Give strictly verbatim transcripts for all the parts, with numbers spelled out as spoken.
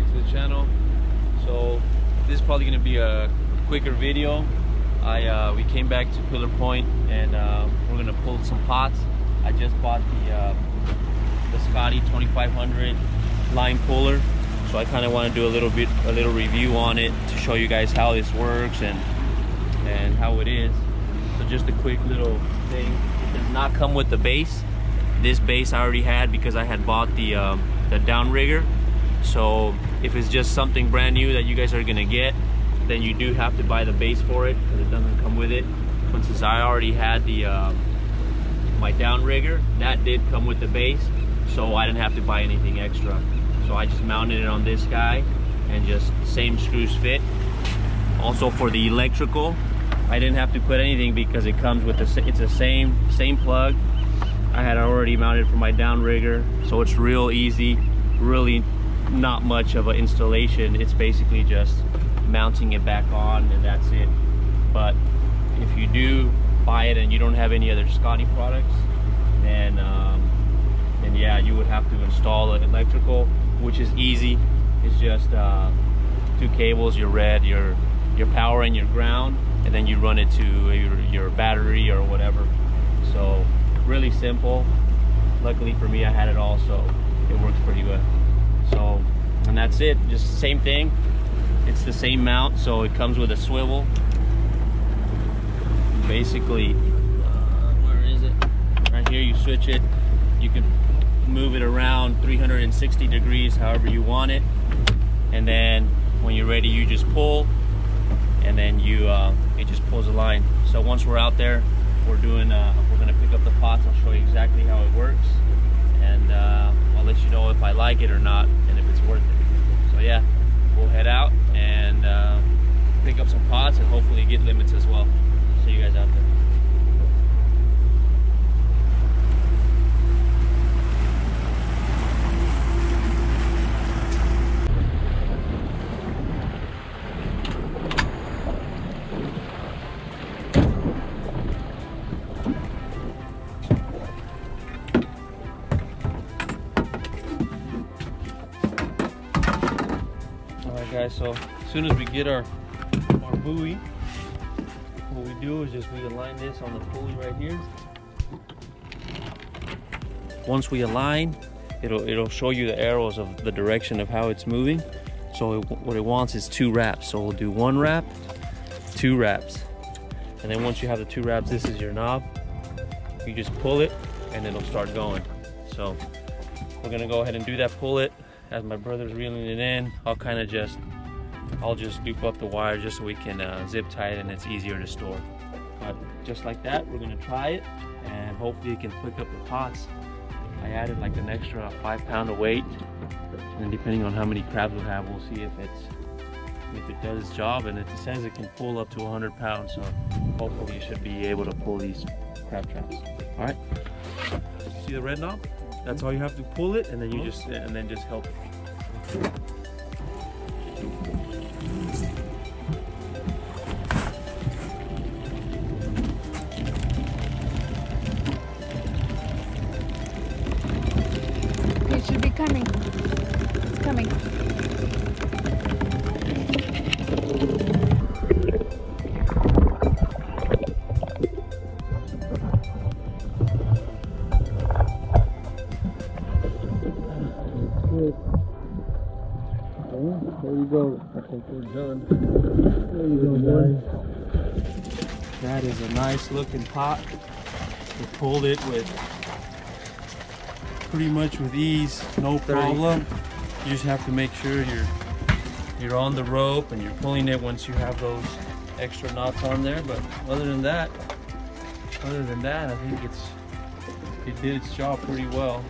back to the channel. So this is probably going to be a quicker video. I uh, we came back to Pillar Point, and uh, we're going to pull some pots. I just bought the uh, the Scotty twenty-five hundred line puller, so I kind of want to do a little bit a little review on it to show you guys how this works and and how it is. So just a quick little thing. It does not come with the base. This base I already had because I had bought the um, the downrigger. So if it's just something brand new that you guys are gonna get, then you do have to buy the base for it because it doesn't come with it. But since I already had the uh, my downrigger, that did come with the base, so I didn't have to buy anything extra. So I just mounted it on this guy, and just same screws fit. Also for the electrical, I didn't have to put anything because it comes with the it's the same same plug I had already mounted for my downrigger, so it's real easy, really not much of an installation. It's basically just mounting it back on, and that's it. But if you do buy it and you don't have any other Scotty products, then um, then yeah, you would have to install an electrical, which is easy. It's just uh, two cables, your red, your your power, and your ground, and then you run it to your, your battery or whatever. So really simple. Luckily for me, I had it all, so it works pretty good. So, and that's it. Just same thing. It's the same mount, so it comes with a swivel. Basically, uh, where is it? Right here, you switch it. You can move it around three hundred sixty degrees, however you want it. And then when you're ready, you just pull, and then you uh, it just pulls a line. So once we're out there, we're doing. Uh, we're gonna pick up the pots. I'll show you exactly how it works, and uh, I'll let you know if I like it or not, and if it's worth it. So yeah, we'll head out and uh, pick up some pots, and hopefully get limits as well. See you guys out there. Guys, so as soon as we get our our buoy, what we do is just we align this on the pulley right here. Once we align, it'll it'll show you the arrows of the direction of how it's moving. So it, what it wants is two wraps, so we'll do one wrap, two wraps, and then once you have the two wraps, this is your knob. You just pull it and it'll start going. So we're gonna go ahead and do that. Pull it. As my brother's reeling it in, I'll kind of just, I'll just loop up the wire just so we can uh, zip tie it, and it's easier to store. But just like that, we're gonna try it, and hopefully it can pick up the pots. I added like an extra five pound of weight, and then depending on how many crabs we have, we'll see if it's, if it does its job. And it says it can pull up to one hundred pounds, so hopefully you should be able to pull these crab traps. All right, see the red knob? That's all you have to pull it, and then you just and then just help. It should be coming. It's coming. There you go. I think we're done. There you go, boy. That is a nice looking pot. We pulled it with pretty much with ease, no problem. You just have to make sure you're you're on the rope and you're pulling it once you have those extra knots on there. But other than that, other than that, I think it's it did its job pretty well.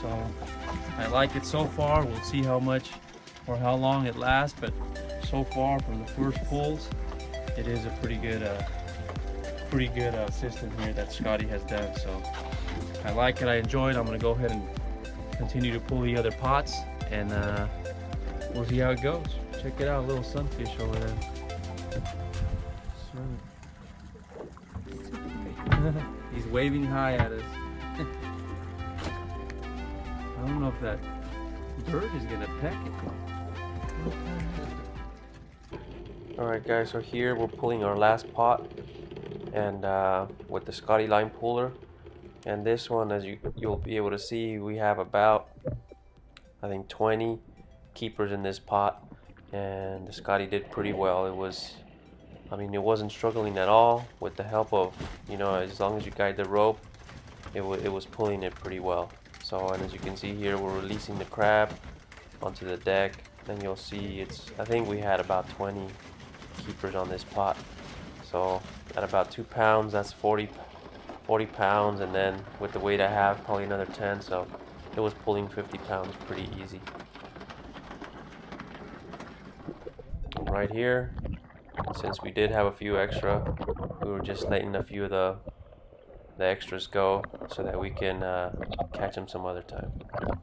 So I like it so far. We'll see how much or how long it lasts, but so far from the first pulls, it is a pretty good uh, pretty good uh, system here that Scotty has done. So I like it, I enjoy it. I'm gonna go ahead and continue to pull the other pots, and uh, we'll see how it goes. Check it out, a little sunfish over there. He's waving high at us. I don't know if that bird is gonna peck it. Alright guys, so here we're pulling our last pot and uh, with the Scotty line puller, and this one, as you, you'll be able to see, we have about I think twenty keepers in this pot, and the Scotty did pretty well. It was, I mean, it wasn't struggling at all with the help of, you know, as long as you guide the rope, it, it was pulling it pretty well. So, and as you can see here, we're releasing the crab onto the deck, and you'll see it's, I think we had about twenty keepers on this pot. So at about two pounds, that's forty, forty pounds, and then with the weight I have, probably another ten, so it was pulling fifty pounds pretty easy. Right here, since we did have a few extra, we were just letting a few of the the extras go so that we can uh, catch them some other time.